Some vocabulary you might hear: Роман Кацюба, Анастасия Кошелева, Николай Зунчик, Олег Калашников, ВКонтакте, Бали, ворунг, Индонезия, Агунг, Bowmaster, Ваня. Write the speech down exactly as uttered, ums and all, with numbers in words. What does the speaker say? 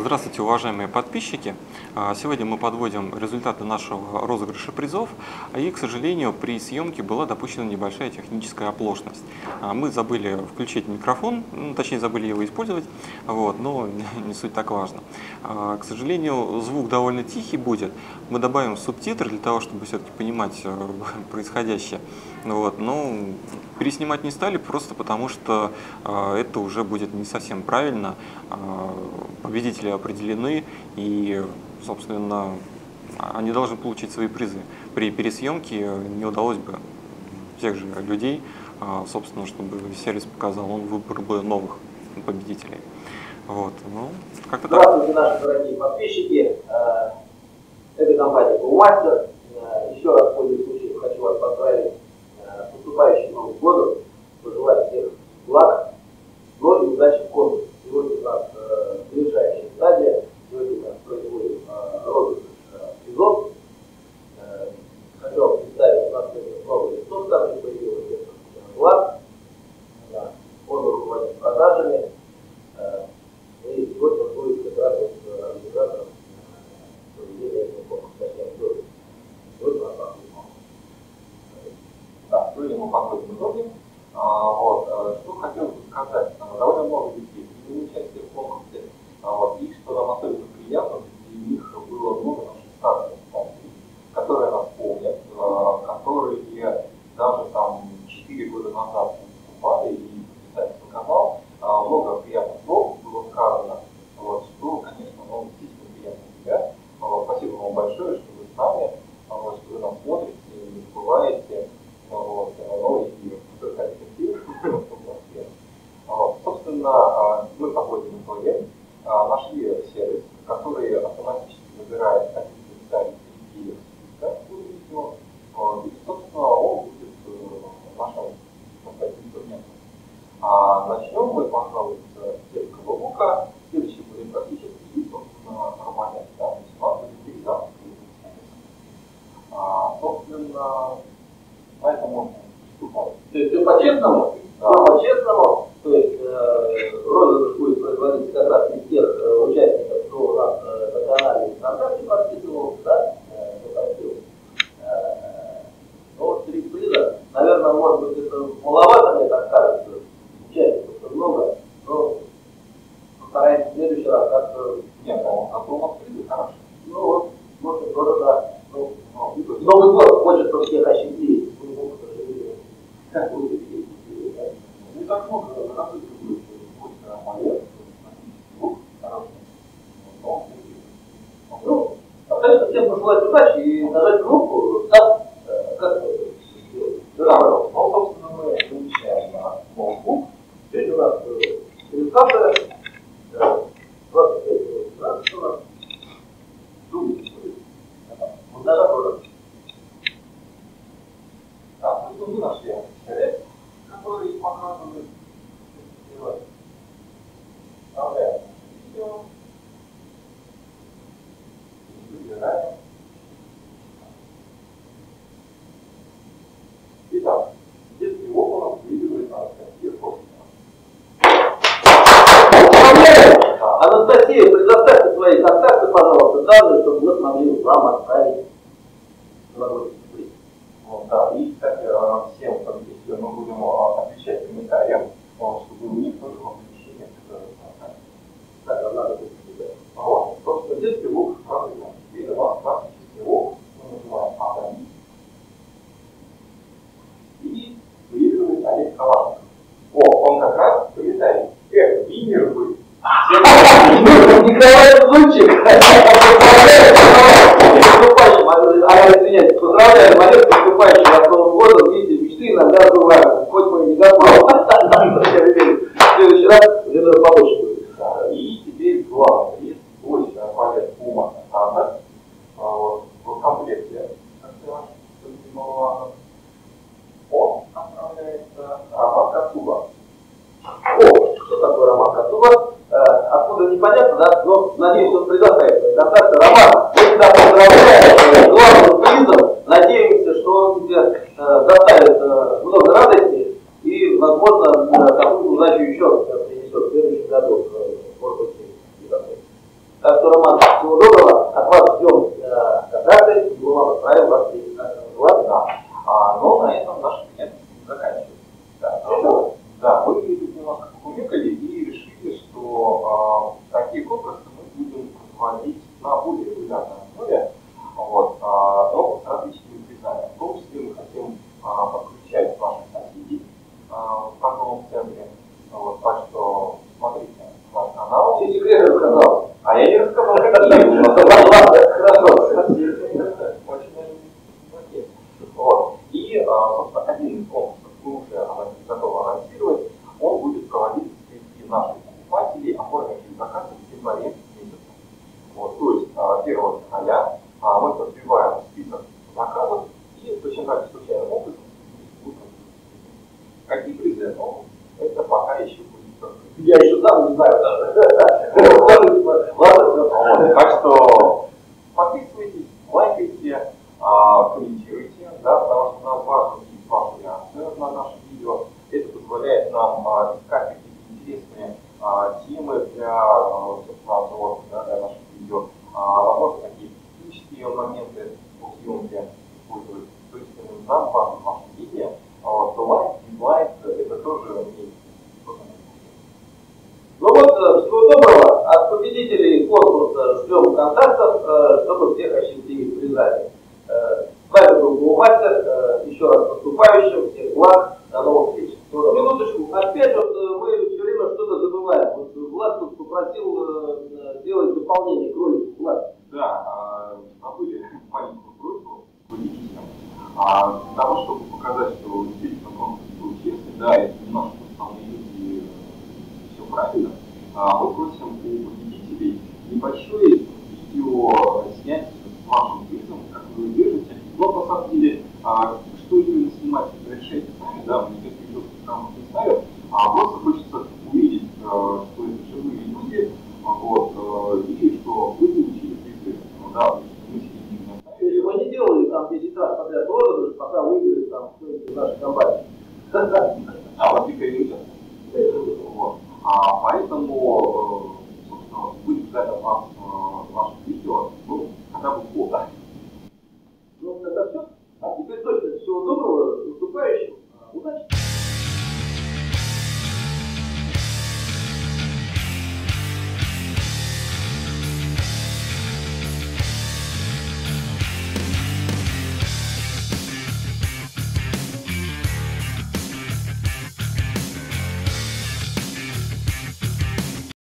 Здравствуйте, уважаемые подписчики! Сегодня мы подводим результаты нашего розыгрыша призов, и, к сожалению, при съемке была допущена небольшая техническая оплошность. Мы забыли включить микрофон, точнее, забыли его использовать, вот, но не суть так важно. К сожалению, звук довольно тихий будет. Мы добавим субтитры для того, чтобы все-таки понимать происходящее. Вот, но переснимать не стали, просто потому что это уже будет не совсем правильно. Победители определены, и, собственно, они должны получить свои призы. При пересъемке не удалось бы тех же людей, собственно, чтобы сервис показал, он выбрал бы новых победителей. Вот, ну, как-то так. Здравствуйте, наши дорогие подписчики. Это компания Bowmaster. Еще раз, в ходе случая, хочу вас поздравить с наступающим Новым годом. Пожелать всех благ, но и удачи в конкурсе. Сегодня у нас ближайшая стадия, сегодня у нас производим розыгрыш призов. Хотел вам представить, у нас сегодня новое лицо в карте появилось, это Влад. Он руководит продажами, и сегодня он будет собираться с организатором проведения этого конкурса. Сегодня у нас там снималось. Да, сегодня мы подходим к итогам. Вот, что хотел бы сказать, довольно много людей приняли участие в конкурсе, вот, и что нам особенно приятно, среди них было много наших старших инстанций, которые нас помнят, которые даже там четыре года назад выступали и подписались на канал, много приятных слов было сказано, вот, что, конечно, нам действительно приятно себя. Вот, спасибо вам большое, что вы с нами, вот, что вы нас смотрите, не забываете, вот, ну и что хотите. Собственно, мы подводим итоги, нашли сервис, который автоматически выбирает один комментарий среди списка видео, и, собственно, он будет нашим конкурсом. Начнем мы, пожалуй, с детского лука. Следующий будет практически, собственно, Роман Кацюба, передавал. Собственно, поэтому приступаем. То есть все по-честному? Да. Все по-честному. То есть э, розыгрыш будет производиться как раз из тех э, участников, кто у нас э, на канале ВКонтакте подписывался, да, подписывал. Э, э, ну вот три приза, наверное, может быть, это маловато, мне так кажется, участников много, но постараемся в следующий раз как-то... Нет, по-моему, как-то у нас призы хорошо. Ну вот, может, тоже, да. Ну, Новый год хочется всех ощутить. Как будет? Так много разных будет малец, звук, хороший, но ну, абсолютно всем пожелать удачи и нажать кнопку, так, как здорово. Ну, собственно, мы замечаем на ноутбук. Теперь у нас перескаторы, двадцать пять у нас думает, вот даже тоже. Так, ну, мы нашли человек, который показывает делать. Вставляем видео. Выбираем. Итак, детский лоб у нас выигрывает Анастасия. Анастасия, предоставьте свои контакты, пожалуйста, данные, чтобы мы смогли вам отправить. Да, и, кстати, всем победителям мы будем отвечать комментариям, чтобы у них тоже было решение, которое мы так, надо будет сделать. Вот, собственно, детский лук правильно. Теперь у нас практический лук, мы называем «Атоми». И выигрывает Олег Калашников. О, он как раз комментарий. Эх, мини-рыбы вы. Ну, Николай Зунчик! А я извиняюсь, поздравляю, Олег, выступающий от Нового года, видите, мечты иногда сбываются, хоть мы и не готовы, но я уверен, в следующий раз где-то побольше будет. И теперь главный приз, очень нравится Bowmaster, в комплекте, как я ваш понимал, он отправляется Роман Кацюба. О, что такое Роман Кацюба? Откуда непонятно, да, но надеюсь, он предоставит свои контакты. Роман, мы тебя поздравляем главным призом. Надеемся, что он тебе э, доставит э, много радости и, возможно, э, какую-то удачу еще принесет в следующем году. Может быть, и доставит. Так что, Роман, всего доброго. От вас ждем контакты. Мы вам отправим вас здесь. А, но на этом наш клиент заканчивается. Да, ну, да, мы немножко покумекали и решили, что а, такие конкурсы мы будем проводить на более регулярной основе, вот, а, но с различными призами. В том числе мы хотим а, подключать ваших соседей а, в торговом центре. Вот, так что смотрите наш канал. Я секрет рассказал. А я не рассказал, когда я не рассказал. Собственно, один из конкурсов, мы уже готовы анонсировать, он будет проводиться среди наших покупателей, оформивших заказы в январе месяце. Вот, то есть первого февраля мы подбиваем список заказов и точно так же случайным образом будем. Какие призы? Ну, это пока еще будет. Я еще сам не знаю даже. Ладно, так что подписывайтесь, лайкайте, комментируйте. Да, потому что нам важно видеть ваши реакции на наше видео. Это позволяет нам а, искать какие-то интересные а, темы для а, обзора, да, для наших видео. А, возможно, какие-то технические моменты по съемке используют. То есть нам важно ваше видение, а, то лайк, дизлайк это тоже имеет. Ну вот, всего доброго. От победителей конкурса ждем контактов, чтобы всех ощутили призами. С вами был Bowmaster, еще раз поступающим, всех благ, до новых встреч. Минуточку, опять вот мы все время что-то забываем. Вот Влад тут попросил сделать дополнение к ролику. Влад. Да, забыли маленькую просьбу к победителям. Для того, чтобы показать, что действительно конкурс был честный, да, это немножко основные люди, все правильно, мы просим у победителей небольшое видео снять с вашим призом, как вы держите. Но на самом деле, а, что именно снимать, решайте сами, да, мы никаких жестких рамок не ставим, а просто хочется увидеть, а, что это живые люди, а, вот, а, и что вы получили призы, ну, да, что мы сидим на самом деле. Мы не делали там десять раз подряд розыгрыш, пока выиграли там кто-нибудь в нашей компании. А вот и корректор. Поэтому